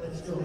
Let's go.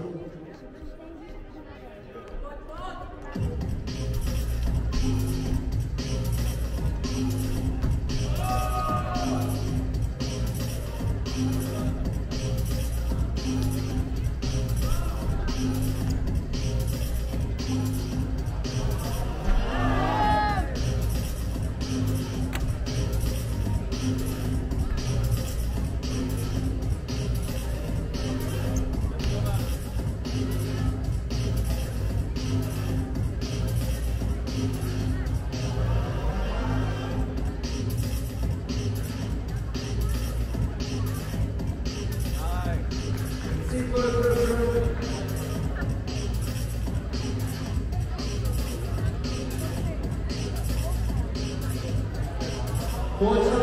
Boys.